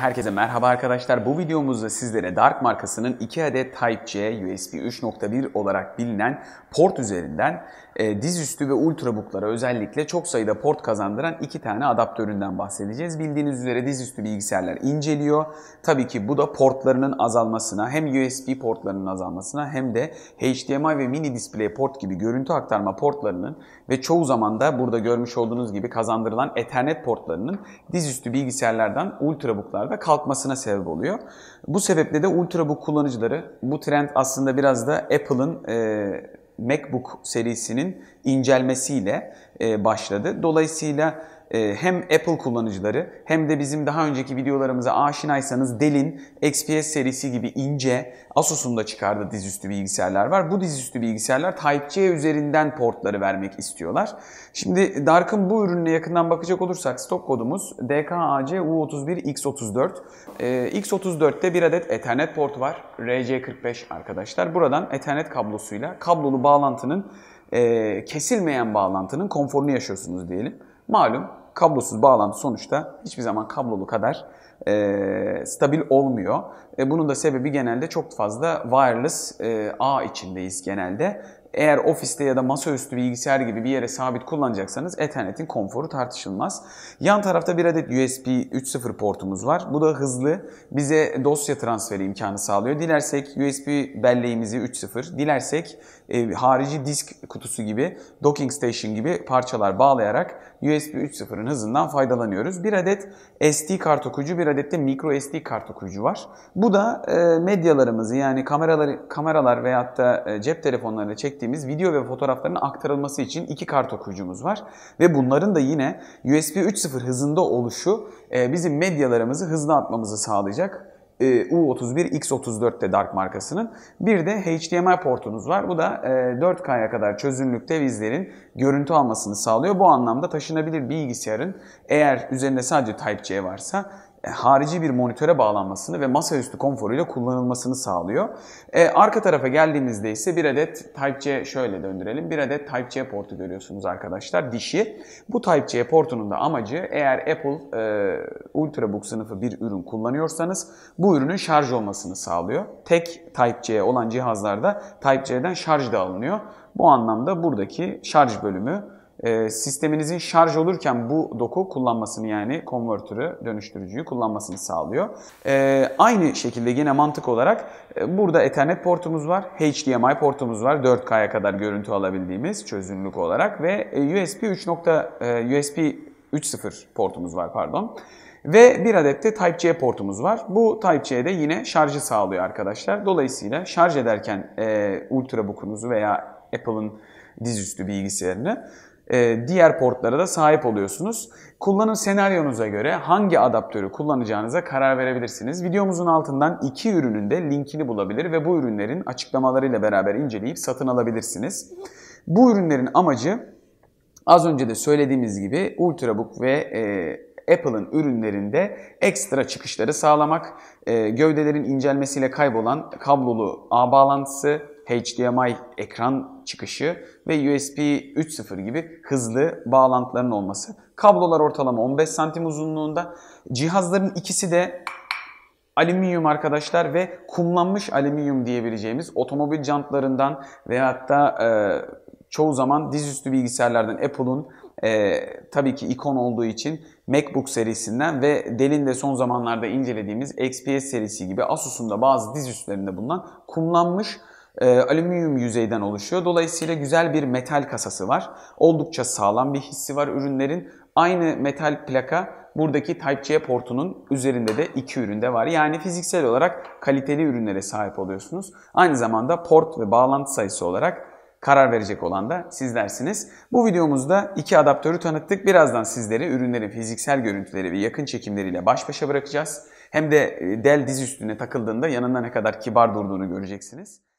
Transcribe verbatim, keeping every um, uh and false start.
Herkese merhaba arkadaşlar. Bu videomuzda sizlere Dark markasının iki adet Type-C U S B üç nokta bir olarak bilinen port üzerinden e, dizüstü ve Ultrabook'lara özellikle çok sayıda port kazandıran iki tane adaptöründen bahsedeceğiz. Bildiğiniz üzere dizüstü bilgisayarlar inceliyor. Tabii ki bu da portlarının azalmasına, hem U S B portlarının azalmasına hem de H D M I ve mini display port gibi görüntü aktarma portlarının ve çoğu zaman da burada görmüş olduğunuz gibi kazandırılan Ethernet portlarının dizüstü bilgisayarlardan Ultrabook'larda kalkmasına sebep oluyor. Bu sebeple de Ultrabook kullanıcıları, bu trend aslında biraz da Apple'ın e, MacBook serisinin incelmesiyle e, başladı. Dolayısıyla e, hem Apple kullanıcıları hem de bizim daha önceki videolarımıza aşinaysanız Dell'in X P S serisi gibi ince, Asus'un da çıkardığı dizüstü bilgisayarlar var. Bu dizüstü bilgisayarlar Type-C üzerinden portları vermek istiyorlar. Şimdi Dark'ın bu ürününe yakından bakacak olursak stok kodumuz D K A C U otuz bir X otuz dört. Ee, X otuz dört'te bir adet Ethernet portu var. R J kırk beş arkadaşlar. Buradan Ethernet kablosuyla kablolu bağlantının e, kesilmeyen bağlantının konforunu yaşıyorsunuz diyelim. Malum kablosuz bağlantı sonuçta hiçbir zaman kablolu kadar e, stabil olmuyor. E, bunun da sebebi genelde çok fazla wireless e, ağ içindeyiz genelde. Eğer ofiste ya da masaüstü bilgisayar gibi bir yere sabit kullanacaksanız Ethernet'in konforu tartışılmaz. Yan tarafta bir adet U S B üç nokta sıfır portumuz var. Bu da hızlı, bize dosya transferi imkanı sağlıyor. Dilersek U S B belleğimizi üç nokta sıfır, dilersek e, harici disk kutusu gibi, docking station gibi parçalar bağlayarak U S B üç nokta sıfır'ın hızından faydalanıyoruz. Bir adet S D kart okuyucu, bir adet de micro S D kart okuyucu var. Bu da e, medyalarımızı, yani kameraları, kameralar veyahut da e, cep telefonlarıyla çektiğimiz video ve fotoğrafların aktarılması için iki kart okuyucumuz var. Ve bunların da yine U S B üç nokta sıfır hızında oluşu bizim medyalarımızı hızlı atmamızı sağlayacak. U otuz bir X otuz dört'te Dark markasının. Bir de H D M I portumuz var. Bu da dört K'ya kadar çözünürlükte bizlerin görüntü almasını sağlıyor. Bu anlamda taşınabilir bilgisayarın, eğer üzerinde sadece Type-C varsa, harici bir monitöre bağlanmasını ve masaüstü konforuyla kullanılmasını sağlıyor. Ee, arka tarafa geldiğimizde ise bir adet Type-C, şöyle döndürelim, bir adet Type-C portu görüyorsunuz arkadaşlar, dişi. Bu Type-C portunun da amacı, eğer Apple e, Ultrabook sınıfı bir ürün kullanıyorsanız bu ürünün şarj olmasını sağlıyor. Tek Type-C olan cihazlarda Type-C'den şarj da alınıyor. Bu anlamda buradaki şarj bölümü, E, sisteminizin şarj olurken bu doku kullanmasını, yani konvertörü, dönüştürücüyü kullanmasını sağlıyor. E, aynı şekilde yine mantık olarak e, burada Ethernet portumuz var, H D M I portumuz var, dört K'ya kadar görüntü alabildiğimiz çözünürlük olarak ve U S B üç nokta sıfır portumuz var, pardon. Ve bir adet de Type-C portumuz var. Bu Type-C'de yine şarjı sağlıyor arkadaşlar. Dolayısıyla şarj ederken e, Ultrabook'unuzu veya Apple'ın dizüstü bilgisayarını diğer portlara da sahip oluyorsunuz. Kullanım senaryonuza göre hangi adaptörü kullanacağınıza karar verebilirsiniz. Videomuzun altından iki ürünün de linkini bulabilir ve bu ürünlerin açıklamalarıyla beraber inceleyip satın alabilirsiniz. Bu ürünlerin amacı, az önce de söylediğimiz gibi, Ultrabook ve e, Apple'ın ürünlerinde ekstra çıkışları sağlamak, e, gövdelerin incelmesiyle kaybolan kablolu ağ bağlantısı, H D M I ekran çıkışı ve U S B üç nokta sıfır gibi hızlı bağlantıların olması. Kablolar ortalama on beş santimetre uzunluğunda. Cihazların ikisi de alüminyum arkadaşlar ve kumlanmış alüminyum diyebileceğimiz otomobil jantlarından veyahut da e, çoğu zaman dizüstü bilgisayarlardan Apple'ın e, tabii ki ikon olduğu için MacBook serisinden ve Dell'in de son zamanlarda incelediğimiz X P S serisi gibi Asus'un da bazı dizüstlerinde bulunan kumlanmış E, alüminyum yüzeyden oluşuyor. Dolayısıyla güzel bir metal kasası var. Oldukça sağlam bir hissi var ürünlerin. Aynı metal plaka buradaki Type-C portunun üzerinde de iki üründe var. Yani fiziksel olarak kaliteli ürünlere sahip oluyorsunuz. Aynı zamanda port ve bağlantı sayısı olarak karar verecek olan da sizlersiniz. Bu videomuzda iki adaptörü tanıttık. Birazdan sizleri ürünlerin fiziksel görüntüleri ve yakın çekimleriyle baş başa bırakacağız. Hem de Dell dizüstüne takıldığında yanında ne kadar kibar durduğunu göreceksiniz.